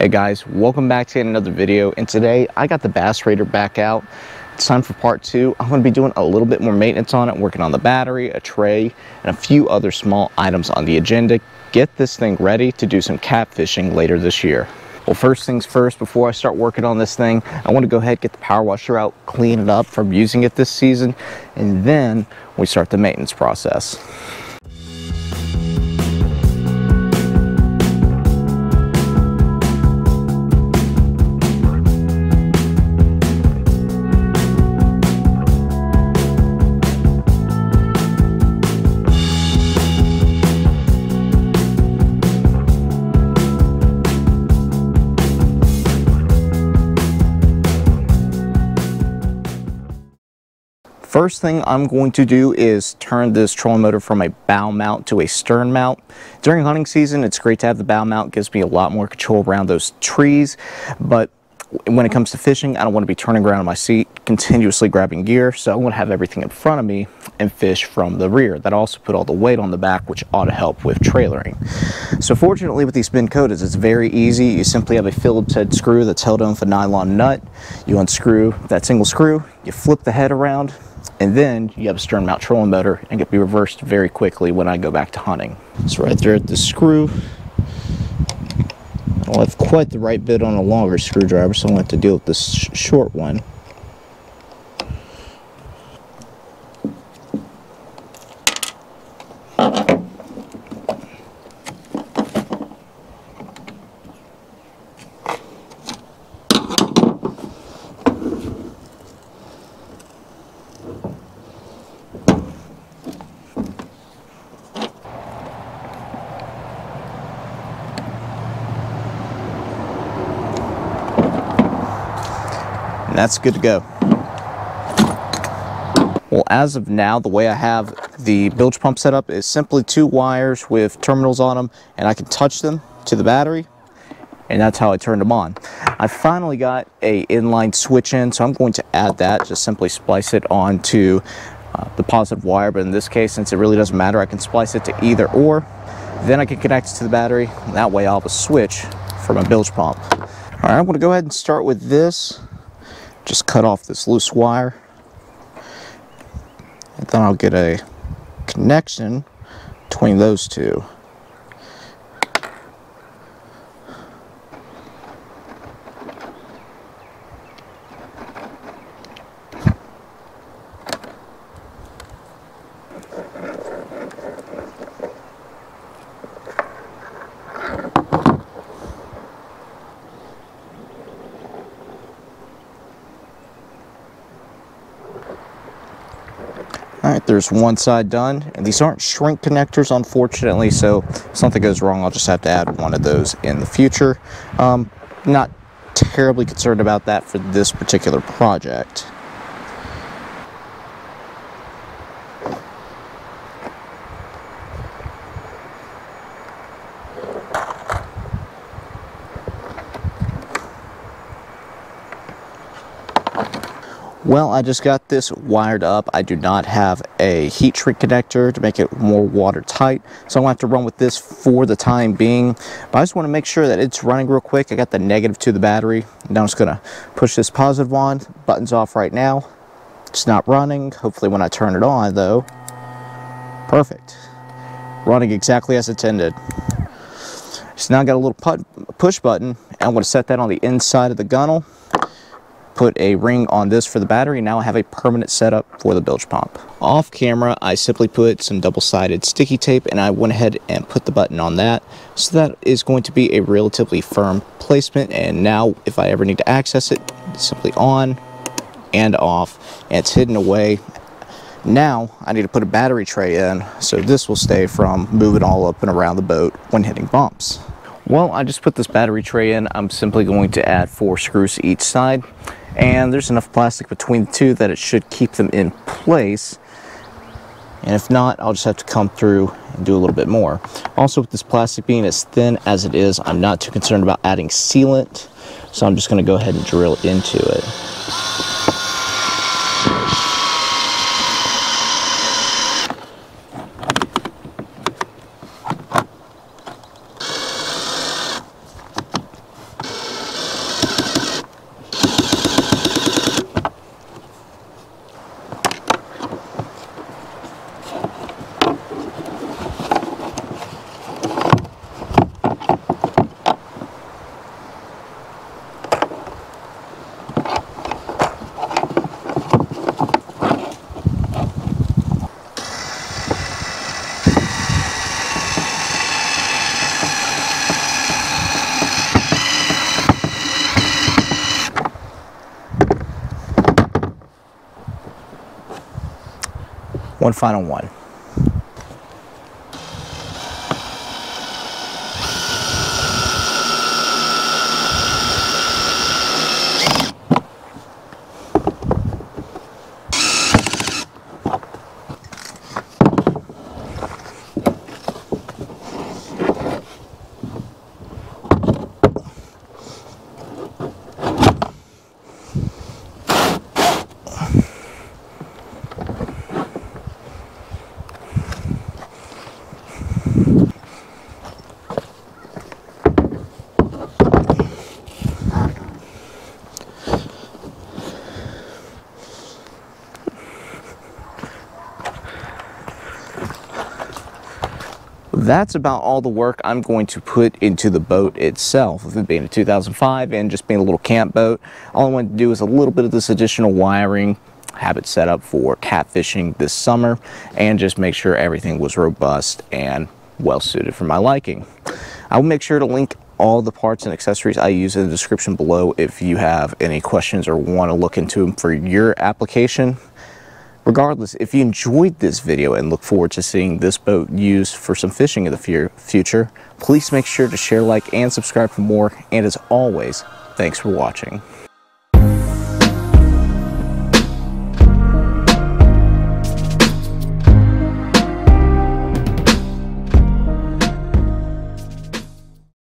Hey guys, welcome back to another video, and today I got the Bass Raider back out. It's time for part two. I'm going to be doing a little bit more maintenance on it, working on the battery, a tray, and a few other small items on the agenda. Get this thing ready to do some cat fishing later this year. Well, first things first, before I start working on this thing, I want to go ahead and get the power washer out, clean it up from using it this season, and then we start the maintenance process. First thing I'm going to do is turn this trolling motor from a bow mount to a stern mount. During hunting season, it's great to have the bow mount. It gives me a lot more control around those trees, but when it comes to fishing, I don't want to be turning around in my seat, continuously grabbing gear, so I want to have everything in front of me and fish from the rear. That also put all the weight on the back, which ought to help with trailering. So fortunately with these spin coatas, it's very easy. You simply have a Phillips head screw that's held on with a nylon nut. You unscrew that single screw, you flip the head around, and then you have a stern mount trolling motor and it can be reversed very quickly when I go back to hunting. So right there at the screw, I don't have quite the right bit on a longer screwdriver, so I'm going to have to deal with this short one. That's good to go. Well, as of now, the way I have the bilge pump set up is simply two wires with terminals on them, and I can touch them to the battery, and that's how I turned them on. I finally got an inline switch in, so I'm going to add that, just simply splice it onto the positive wire, but in this case, since it really doesn't matter, I can splice it to either or. Then I can connect it to the battery, and that way I'll have a switch for my bilge pump. All right, I'm gonna go ahead and start with this. Just cut off this loose wire, and then I'll get a connection between those two. Alright, there's one side done, and these aren't shrink connectors, unfortunately, so if something goes wrong, I'll just have to add one of those in the future. Not terribly concerned about that for this particular project. Well, I just got this wired up. I do not have a heat shrink connector to make it more watertight, so I'm going to have to run with this for the time being. But I just want to make sure that it's running real quick. I got the negative to the battery. Now I'm just going to push this positive on. Button's off right now. It's not running. Hopefully when I turn it on, though. Perfect. Running exactly as intended. So now I've got a little push button, and I'm going to set that on the inside of the gunnel. Put a ring on this for the battery. Now I have a permanent setup for the bilge pump. Off camera, I simply put some double-sided sticky tape, and I went ahead and put the button on that. So that is going to be a relatively firm placement, and now if I ever need to access it, it's simply on and off, and it's hidden away. Now I need to put a battery tray in, so this will stay from moving all up and around the boat when hitting bumps. Well, I just put this battery tray in. I'm simply going to add 4 screws to each side. And there's enough plastic between the two that it should keep them in place. And if not, I'll just have to come through and do a little bit more. Also, with this plastic being as thin as it is, I'm not too concerned about adding sealant. So I'm just going to go ahead and drill into it. one final one. That's about all the work I'm going to put into the boat itself, with it being a 2005 and just being a little camp boat. All I wanted to do is a little bit of this additional wiring, have it set up for catfishing this summer, and just make sure everything was robust and well suited for my liking. I'll make sure to link all the parts and accessories I use in the description below if you have any questions or want to look into them for your application. Regardless, if you enjoyed this video and look forward to seeing this boat used for some fishing in the future, please make sure to share, like, and subscribe for more. And as always, thanks for watching.